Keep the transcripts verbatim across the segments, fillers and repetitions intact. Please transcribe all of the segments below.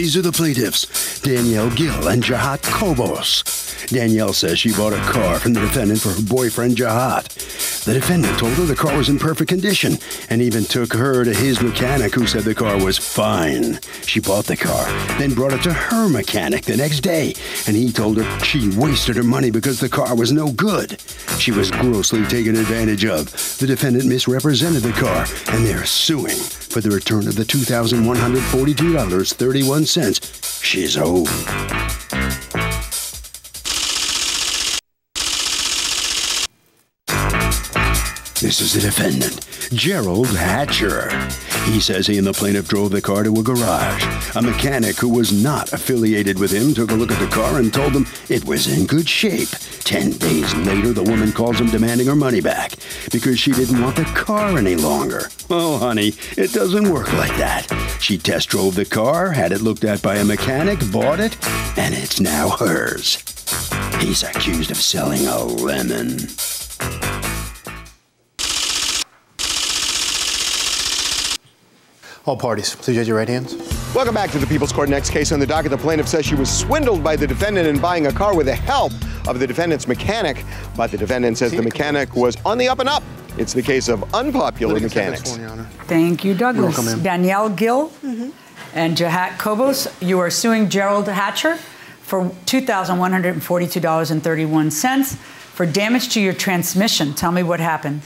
These are the plaintiffs, Danielle Gill and Jahad Kobos. Danielle says she bought a car from the defendant for her boyfriend, Jahad. The defendant told her the car was in perfect condition and even took her to his mechanic, who said the car was fine. She bought the car, then brought it to her mechanic the next day, and he told her she wasted her money because the car was no good. She was grossly taken advantage of. The defendant misrepresented the car, and they're suing for the return of the two thousand one hundred forty-two dollars and thirty-one cents she's owed. This is the defendant, Gerald Hatcher. He says he and the plaintiff drove the car to a garage. A mechanic who was not affiliated with him took a look at the car and told them it was in good shape. Ten days later, the woman calls him demanding her money back because she didn't want the car any longer. Oh, honey, it doesn't work like that. She test drove the car, had it looked at by a mechanic, bought it, and it's now hers. He's accused of selling a lemon. All parties, please raise your right hands. Welcome back to the People's Court. Next case on the docket, the plaintiff says she was swindled by the defendant in buying a car with the help of the defendant's mechanic, but the defendant says the mechanic was on the up and up. It's the case of unpopular mechanics. Thank you, Douglas. Welcome, Danielle Gill mm-hmm. and Jahad Kobos, you are suing Gerald Hatcher for two thousand one hundred forty-two dollars and thirty-one cents for damage to your transmission. Tell me what happened.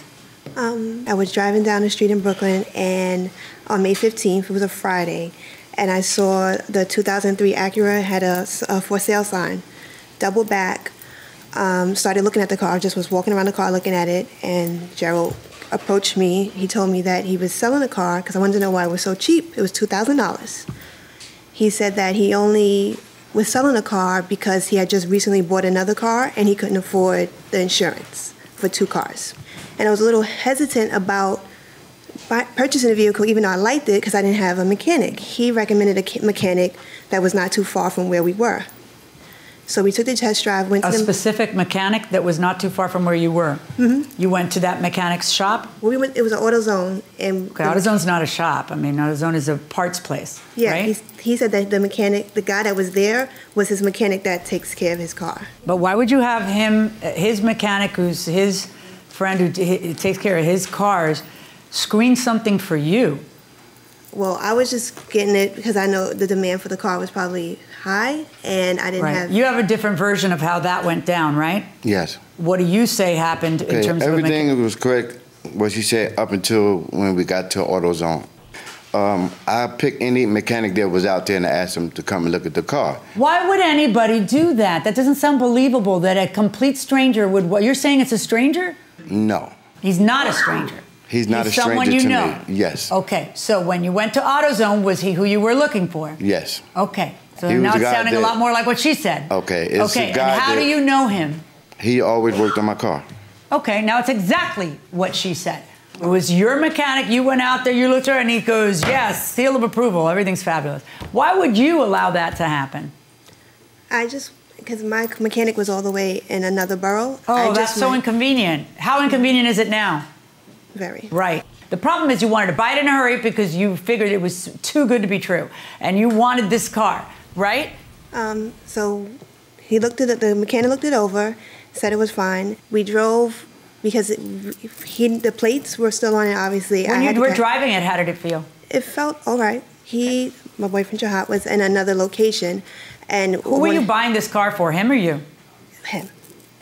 Um, I was driving down the street in Brooklyn, and on May fifteenth, it was a Friday, and I saw the two thousand three Acura had a, a for sale sign, double back, um, started looking at the car, just was walking around the car looking at it, and Gerald approached me. He told me that he was selling the car because I wanted to know why it was so cheap. It was two thousand dollars. He said that he only was selling the car because he had just recently bought another car, and he couldn't afford the insurance for two cars. And I was a little hesitant about buy, purchasing a vehicle, even though I liked it, because I didn't have a mechanic. He recommended a mechanic that was not too far from where we were. So we took the test drive. Went to a the specific mechanic that was not too far from where you were. Mm-hmm. You went to that mechanic's shop? Well, we went, it was an AutoZone. And okay, AutoZone's not a shop. I mean, AutoZone is a parts place, yeah, right? Yeah, he, he said that the mechanic, the guy that was there was his mechanic that takes care of his car. But why would you have him, his mechanic, who's his friend who takes care of his cars, screen something for you? Well, I was just getting it because I know the demand for the car was probably high, and I didn't right. have... You have a different version of how that went down, right? Yes. What do you say happened okay, in terms everything of... Everything was correct, what you said, up until when we got to AutoZone. Um, I picked any mechanic that was out there and I asked him to come and look at the car. Why would anybody do that? That doesn't sound believable that a complete stranger would... What, you're saying it's a stranger? No. He's not a stranger. He's not He's a stranger you to know. me. Yes. Okay. So when you went to AutoZone, was he who you were looking for? Yes. Okay. So he now it's sounding that, a lot more like what she said. Okay. It's okay. And how that, do you know him? He always worked on my car. Okay. Now it's exactly what she said. It was your mechanic. You went out there, you looked at her, and he goes, yes, seal of approval. Everything's fabulous. Why would you allow that to happen? I just... Because my mechanic was all the way in another borough. Oh, I just that's so inconvenient. How inconvenient is it now? Very. Right. The problem is you wanted to buy it in a hurry because you figured it was too good to be true. And you wanted this car, right? Um, so he looked at it, the mechanic looked it over, said it was fine. We drove because it, he, the plates were still on it, obviously. When I you were to, driving it, how did it feel? It felt all right. He, okay. my boyfriend Jahad, was in another location. And who were you buying this car for, him or you? Him.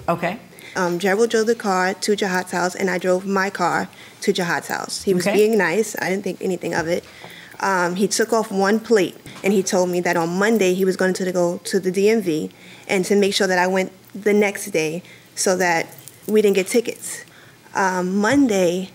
Okay. Um, Gerald drove the car to Jahad's house, and I drove my car to Jahad's house. He was okay. being nice. I didn't think anything of it. Um, he took off one plate, and he told me that on Monday he was going to go to the D M V and to make sure that I went the next day so that we didn't get tickets. Um, Monday,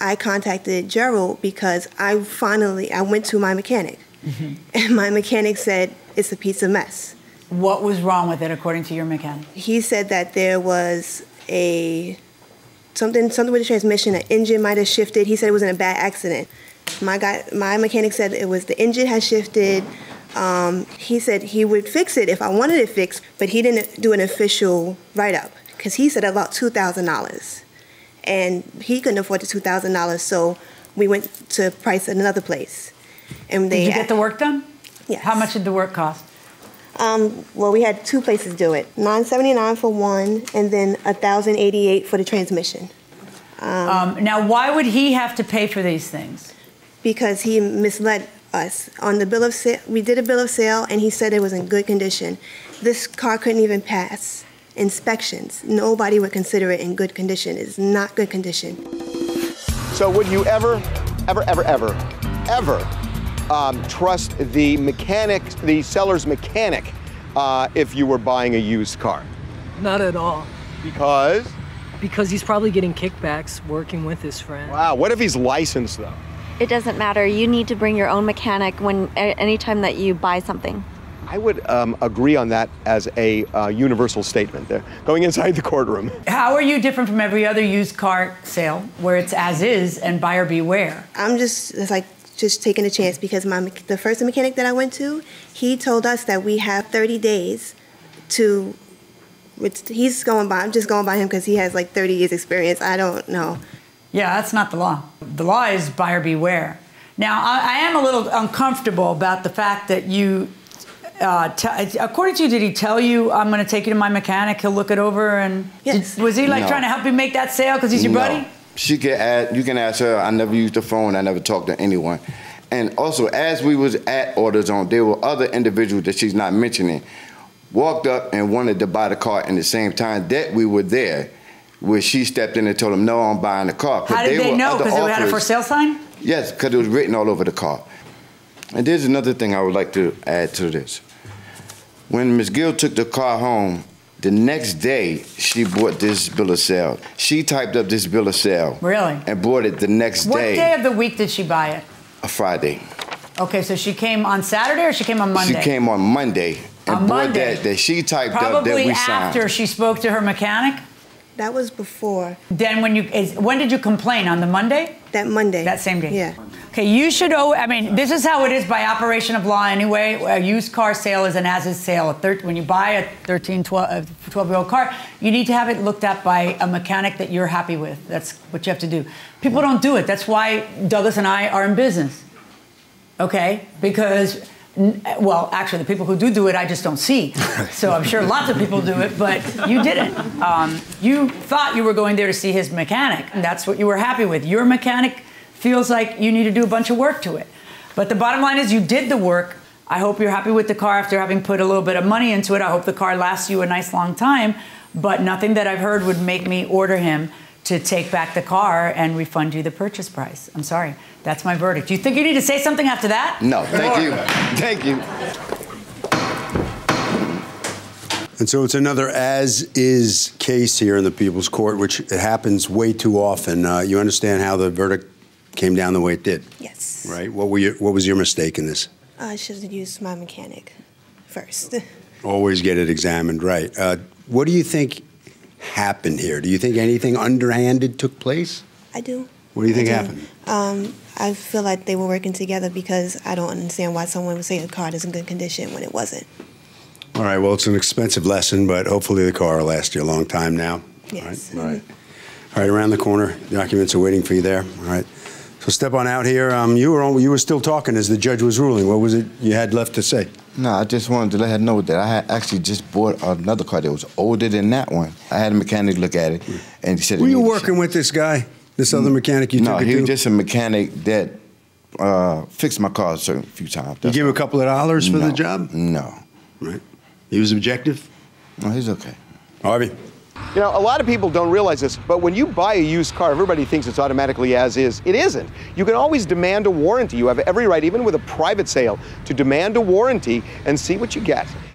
I contacted Gerald because I finally, I went to my mechanic. Mm-hmm. And my mechanic said, it's a piece of mess. What was wrong with it, according to your mechanic? He said that there was a something, something with the transmission. An engine might have shifted. He said it was in a bad accident. My guy, my mechanic said it was the engine had shifted. Um, he said he would fix it if I wanted it fixed, but he didn't do an official write-up because he said about two thousand dollars, and he couldn't afford the two thousand dollars. So we went to price at another place, and they did you get the work done? Yes. How much did the work cost? Um, well, we had two places do it. nine seventy-nine for one, and then one thousand eighty-eight for the transmission. Um, um, now, why would he have to pay for these things? Because he misled us. On the bill of sale, we did a bill of sale, and he said it was in good condition. This car couldn't even pass inspections. Nobody would consider it in good condition. It's not good condition. So would you ever, ever, ever, ever, ever um, trust the mechanic, the seller's mechanic, uh, if you were buying a used car? Not at all. Because? Because he's probably getting kickbacks working with his friend. Wow, what if he's licensed though? It doesn't matter. You need to bring your own mechanic when anytime that you buy something. I would um, agree on that as a uh, universal statement there, going inside the courtroom. How are you different from every other used car sale where it's as is and buyer beware? I'm just it's like just taking a chance because my the first mechanic that I went to, he told us that we have thirty days to, which he's going by, I'm just going by him because he has like thirty years experience. I don't know. Yeah, that's not the law. The law is buyer beware. Now, I, I am a little uncomfortable about the fact that you Uh, t according to you, did he tell you, I'm going to take you to my mechanic, he'll look it over? And yes. did, was he like no. trying to help you make that sale because he's your no. buddy? She can add, you can ask her. I never used the phone. I never talked to anyone. And also, as we was at AutoZone, there were other individuals that she's not mentioning, walked up and wanted to buy the car in the same time that we were there, where she stepped in and told them, no, I'm buying the car. How did they, they know? Because they had a for sale sign? Yes, because it was written all over the car. And there's another thing I would like to add to this. When Miz Gill took the car home, the next day she bought this bill of sale. She typed up this bill of sale. Really? And bought it the next what day. What day of the week did she buy it? A Friday. Okay, so she came on Saturday or she came on Monday? She came on Monday and on bought Monday. that that she typed Probably up that we signed. Probably after she spoke to her mechanic? That was before. Then when you, is, when did you complain? On the Monday? That Monday. That same day? Yeah. Okay, you should owe, I mean, this is how it is by operation of law anyway. A used car sale is an as-is sale. A thir when you buy a thirteen, twelve-year-old car, you need to have it looked at by a mechanic that you're happy with. That's what you have to do. People don't do it. That's why Douglas and I are in business, okay? Because, well, actually, the people who do do it, I just don't see. So I'm sure lots of people do it, but you didn't. Um, you thought you were going there to see his mechanic, and that's what you were happy with. Your mechanic feels like you need to do a bunch of work to it. But the bottom line is you did the work. I hope you're happy with the car after having put a little bit of money into it. I hope the car lasts you a nice long time, but nothing that I've heard would make me order him to take back the car and refund you the purchase price. I'm sorry, that's my verdict. Do you think you need to say something after that? No, thank or? you, thank you. And so it's another as-is case here in the People's Court, which it happens way too often. Uh, you understand how the verdict came down the way it did. Yes. Right. What were your, what was your mistake in this? I should have used my mechanic first. Always get it examined right. Uh, what do you think happened here? Do you think anything underhanded took place? I do. What do you think I happened? Um, I feel like they were working together because I don't understand why someone would say the car is in good condition when it wasn't. All right. Well, it's an expensive lesson, but hopefully the car will last you a long time now. Yes. All right. All right. All right. Around the corner, documents are waiting for you there. All right. So step on out here. Um, you were on, you were still talking as the judge was ruling. What was it you had left to say? No, I just wanted to let her know that I had actually just bought another car that was older than that one. I had a mechanic look at it, and he said. Were you working with this guy, this other mechanic you took it to? No, he was just a mechanic that uh, fixed my car a certain few times. You gave him a couple of dollars for the job? No. Right. He was objective? No, he's okay. Harvey. You know, a lot of people don't realize this, but when you buy a used car, everybody thinks it's automatically as is. It isn't. You can always demand a warranty. You have every right, even with a private sale, to demand a warranty and see what you get.